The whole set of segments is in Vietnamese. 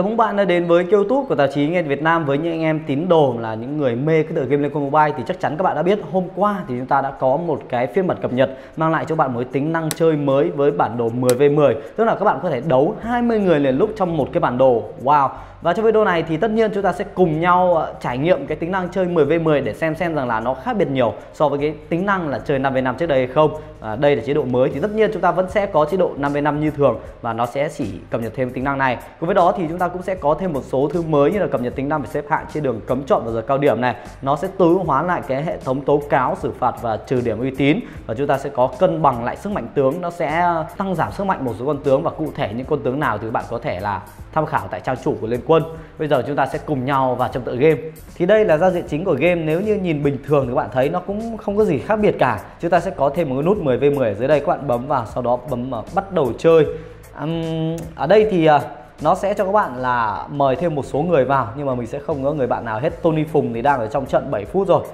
Chào mừng bạn đã đến với kênh YouTube của tạp chí Nghe Nhìn Việt Nam. Với những anh em tín đồ là những người mê cái tựa game Liên Quân Mobile thì chắc chắn các bạn đã biết hôm qua thì chúng ta đã có một cái phiên bản cập nhật mang lại cho bạn một tính năng chơi mới với bản đồ 10v10, tức là các bạn có thể đấu 20 người liền lúc trong một cái bản đồ. Wow. Và trong video này thì tất nhiên chúng ta sẽ cùng nhau trải nghiệm cái tính năng chơi 10v10 để xem rằng là nó khác biệt nhiều so với cái tính năng là chơi 5v5 trước đây hay không. Đây là chế độ mới thì tất nhiên chúng ta vẫn sẽ có chế độ 5v5 như thường và nó sẽ chỉ cập nhật thêm tính năng này. Cùng với đó thì chúng ta cũng sẽ có thêm một số thứ mới như là cập nhật tính năng về xếp hạng trên đường cấm chọn vào giờ cao điểm này, nó sẽ tối ưu hóa lại cái hệ thống tố cáo, xử phạt và trừ điểm uy tín, và chúng ta sẽ có cân bằng lại sức mạnh tướng, nó sẽ tăng giảm sức mạnh một số con tướng và cụ thể những con tướng nào thì bạn có thể là tham khảo tại trang chủ của Liên Quân. Bây giờ chúng ta sẽ cùng nhau vào trong tựa game. Thì đây là giao diện chính của game, nếu như nhìn bình thường thì các bạn thấy nó cũng không có gì khác biệt cả. Chúng ta sẽ có thêm một cái nút 10v10 ở dưới đây, các bạn bấm vào sau đó bấm bắt đầu chơi. Ở đây thì nó sẽ cho các bạn là mời thêm một số người vào, nhưng mà mình sẽ không có người bạn nào hết. Tony Phùng thì đang ở trong trận 7 phút rồi.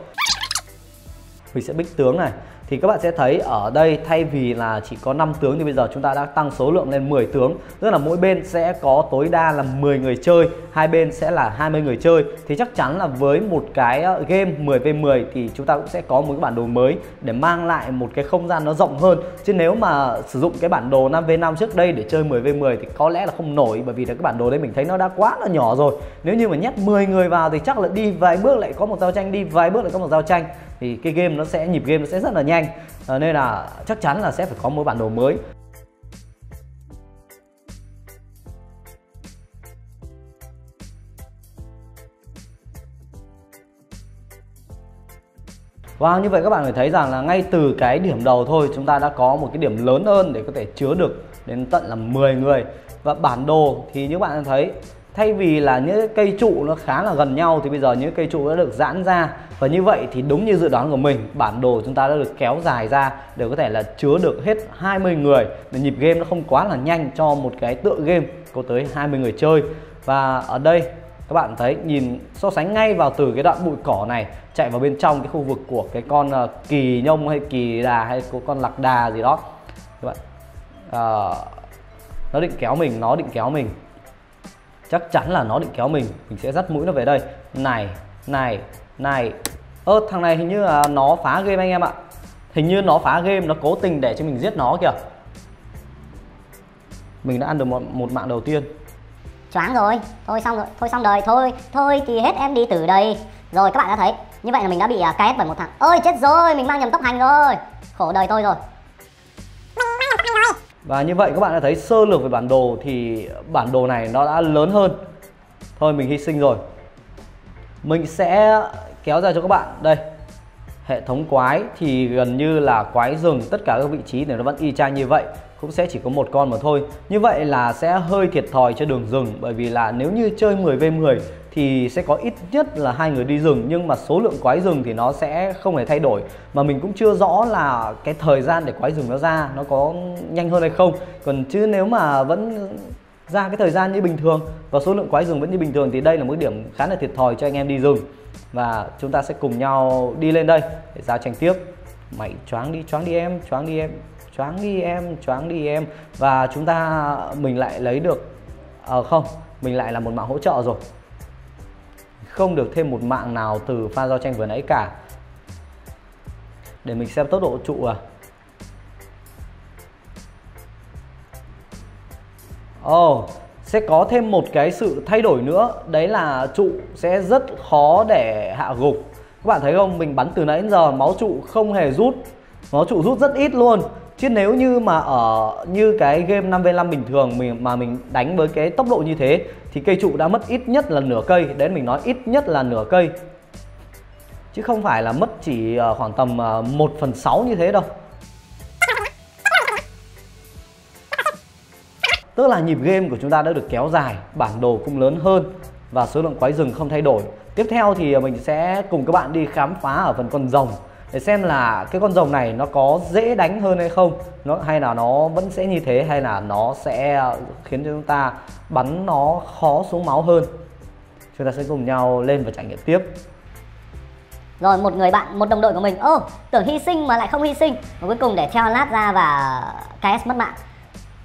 Mình sẽ bích tướng này. Thì các bạn sẽ thấy ở đây thay vì là chỉ có 5 tướng thì bây giờ chúng ta đã tăng số lượng lên 10 tướng. Tức là mỗi bên sẽ có tối đa là 10 người chơi, hai bên sẽ là 20 người chơi. Thì chắc chắn là với một cái game 10v10 thì chúng ta cũng sẽ có một cái bản đồ mới để mang lại một cái không gian nó rộng hơn. Chứ nếu mà sử dụng cái bản đồ 5v5 trước đây để chơi 10v10 thì có lẽ là không nổi, bởi vì là cái bản đồ đấy mình thấy nó đã quá là nhỏ rồi. Nếu như mà nhét 10 người vào thì chắc là đi vài bước lại có một giao tranh, đi vài bước lại có một giao tranh, thì cái game nó sẽ nhịp game nó sẽ rất là nhanh. Nên là chắc chắn là sẽ phải có một bản đồ mới. Wow, như vậy các bạn phải thấy rằng là ngay từ cái điểm đầu thôi chúng ta đã có một cái điểm lớn hơn để có thể chứa được đến tận là 10 người. Và bản đồ thì như bạn thấy, thay vì là những cây trụ nó khá là gần nhau thì bây giờ những cây trụ đã được giãn ra. Và như vậy thì đúng như dự đoán của mình, bản đồ chúng ta đã được kéo dài ra để có thể là chứa được hết 20 người, để nhịp game nó không quá là nhanh cho một cái tựa game có tới 20 người chơi. Và ở đây các bạn thấy, nhìn so sánh ngay vào từ cái đoạn bụi cỏ này chạy vào bên trong cái khu vực của cái con kỳ nhông hay kỳ đà hay của con lạc đà gì đó, các bạn nó định kéo mình, chắc chắn là nó định kéo mình sẽ dắt mũi nó về đây. Này thằng này hình như là nó phá game anh em ạ. Hình như nó phá game, nó cố tình để cho mình giết nó kìa. Mình đã ăn được một mạng đầu tiên. Choáng rồi, thôi xong đời, thôi thì hết em đi từ đây. Rồi các bạn đã thấy, như vậy là mình đã bị KS bởi một thằng. Ôi chết rồi, mình mang nhầm tốc hành rồi. Khổ đời tôi rồi. Và như vậy các bạn đã thấy sơ lược về bản đồ thì bản đồ này nó đã lớn hơn. Thôi mình hy sinh rồi. Mình sẽ kéo ra cho các bạn. Đây, hệ thống quái thì gần như là quái rừng, tất cả các vị trí này nó vẫn y chang như vậy, cũng sẽ chỉ có một con mà thôi. Như vậy là sẽ hơi thiệt thòi cho đường rừng, bởi vì là nếu như chơi 10v10 thì sẽ có ít nhất là 2 người đi rừng, nhưng mà số lượng quái rừng thì nó sẽ không hề thay đổi, mà mình cũng chưa rõ là cái thời gian để quái rừng nó ra nó có nhanh hơn hay không. Còn chứ nếu mà vẫn ra cái thời gian như bình thường và số lượng quái rừng vẫn như bình thường thì đây là một điểm khá là thiệt thòi cho anh em đi rừng. Và chúng ta sẽ cùng nhau đi lên đây để giao tranh tiếp. Mày choáng đi em. Và chúng ta mình lại lấy được không, mình lại là một mạng hỗ trợ rồi, không được thêm một mạng nào từ pha giao tranh vừa nãy cả. Để mình xem tốc độ trụ. Sẽ có thêm một cái sự thay đổi nữa, đấy là trụ sẽ rất khó để hạ gục. Các bạn thấy không, mình bắn từ nãy đến giờ máu trụ không hề rút, máu trụ rút rất ít luôn. Chứ nếu như mà ở như cái game 5v5 bình thường mình đánh với cái tốc độ như thế thì cây trụ đã mất ít nhất là nửa cây. Đấy, mình nói ít nhất là nửa cây, chứ không phải là mất chỉ khoảng tầm 1/6 như thế đâu. Tức là nhịp game của chúng ta đã được kéo dài, bản đồ cũng lớn hơn và số lượng quái rừng không thay đổi. Tiếp theo thì mình sẽ cùng các bạn đi khám phá ở phần con rồng để xem là cái con rồng này nó có dễ đánh hơn hay không, hay là nó vẫn sẽ như thế, hay là nó sẽ khiến cho chúng ta bắn nó khó xuống máu hơn. Chúng ta sẽ cùng nhau lên và trải nghiệm tiếp. Rồi, một người bạn, một đồng đội của mình. Tưởng hy sinh mà lại không hy sinh. Và cuối cùng để theo lát ra và KS mất mạng.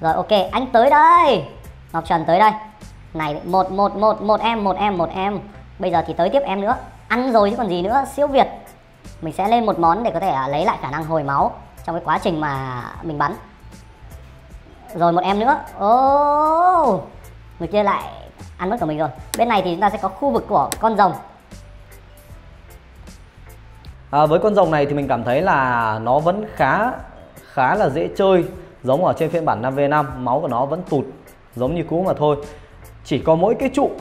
Rồi, ok, anh tới đây, Ngọc Trần tới đây. Này, một em. Bây giờ thì tới tiếp em nữa. Ăn rồi chứ còn gì nữa, siêu Việt. Mình sẽ lên một món để có thể lấy lại khả năng hồi máu trong cái quá trình mà mình bắn. Rồi một em nữa. Oh, người kia lại ăn mất của mình rồi. Bên này thì chúng ta sẽ có khu vực của con rồng. Với con rồng này thì mình cảm thấy là nó vẫn khá là dễ chơi. Giống ở trên phiên bản 5v5, máu của nó vẫn tụt giống như cũ mà thôi. Chỉ có mỗi cái trụ,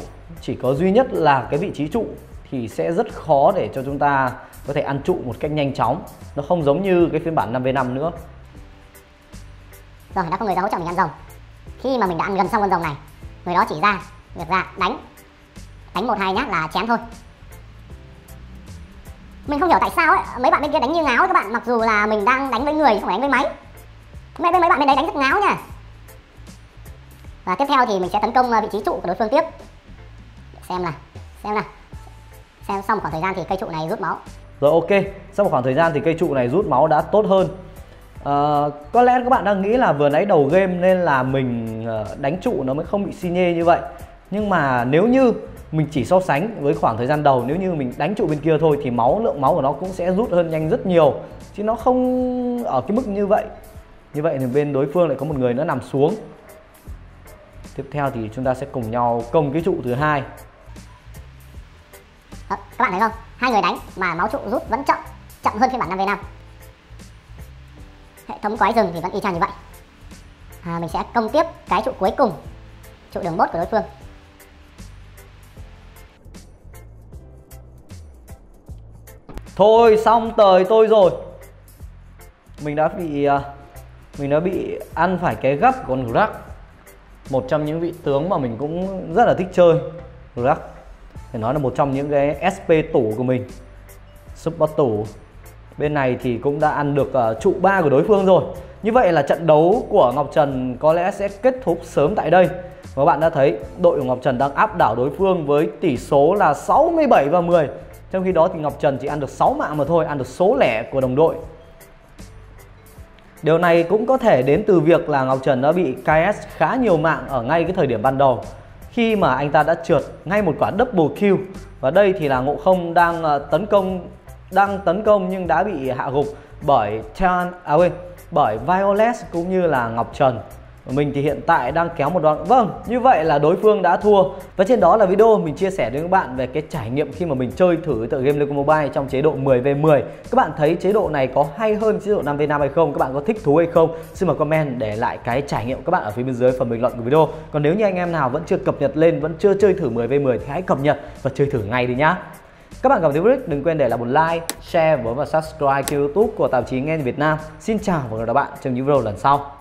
chỉ có duy nhất là cái vị trí trụ thì sẽ rất khó để cho chúng ta có thể ăn trụ một cách nhanh chóng. Nó không giống như cái phiên bản 5v5 nữa. Rồi, đã có người ra hỗ trợ mình ăn rồng. Khi mà mình đã ăn gần xong con rồng này, người đó chỉ ra, việc ra, đánh 1-2 nhá là chém thôi. Mình không hiểu tại sao ấy, mấy bạn bên kia đánh như ngáo các bạn. Mặc dù là mình đang đánh với người chứ không đánh với máy. Mấy bạn bên đấy đánh rất ngáo nha. Và tiếp theo thì mình sẽ tấn công vị trí trụ của đối phương tiếp. Xem xong một khoảng thời gian thì cây trụ này rút máu. Rồi ok, sau một khoảng thời gian thì cây trụ này rút máu đã tốt hơn. Có lẽ các bạn đang nghĩ là vừa nãy đầu game nên là mình đánh trụ nó mới không bị xi nhê như vậy. Nhưng mà nếu như mình chỉ so sánh với khoảng thời gian đầu, nếu như mình đánh trụ bên kia thôi thì lượng máu của nó cũng sẽ rút hơn nhanh rất nhiều. Chứ nó không ở cái mức như vậy. Như vậy thì bên đối phương lại có một người nữa nằm xuống. Tiếp theo thì chúng ta sẽ cùng nhau công cái trụ thứ hai. Các bạn thấy không? Hai người đánh mà máu trụ rút vẫn chậm, chậm hơn phiên bản 5v5. Hệ thống quái rừng thì vẫn y chang như vậy. Mình sẽ công tiếp cái trụ cuối cùng, trụ đường 1 của đối phương. Thôi xong tời tôi rồi. Mình đã bị ăn phải cái gắp của con Grag. Một trong những vị tướng mà mình cũng rất là thích chơi. Grag phải nói là một trong những cái SP tủ của mình, support tủ. Bên này thì cũng đã ăn được trụ 3 của đối phương rồi. Như vậy là trận đấu của Ngọc Trần có lẽ sẽ kết thúc sớm tại đây. Và các bạn đã thấy đội của Ngọc Trần đang áp đảo đối phương với tỷ số là 67-10. Trong khi đó thì Ngọc Trần chỉ ăn được 6 mạng mà thôi, ăn được số lẻ của đồng đội. Điều này cũng có thể đến từ việc là Ngọc Trần đã bị KS khá nhiều mạng ở ngay cái thời điểm ban đầu, khi mà anh ta đã trượt ngay một quả double kill. Và đây thì là Ngộ Không đang tấn công nhưng đã bị hạ gục bởi VioLess cũng như là Ngọc Trần. Mình thì hiện tại đang kéo một đoạn. Vâng, như vậy là đối phương đã thua. Và trên đó là video mình chia sẻ đến các bạn về cái trải nghiệm khi mà mình chơi thử tựa game Liên Quân Mobile trong chế độ 10v10. Các bạn thấy chế độ này có hay hơn chế độ 5v5 hay không? Các bạn có thích thú hay không? Xin mời comment để lại cái trải nghiệm các bạn ở phía bên dưới phần bình luận của video. Còn nếu như anh em nào vẫn chưa cập nhật lên, vẫn chưa chơi thử 10v10 thì hãy cập nhật và chơi thử ngay đi nhá. Các bạn cảm thấy vui đừng quên để lại một like, share và subscribe kênh YouTube của tạp chí Nghe Nhìn Việt Nam. Xin chào và hẹn gặp lại trong những video lần sau.